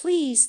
Please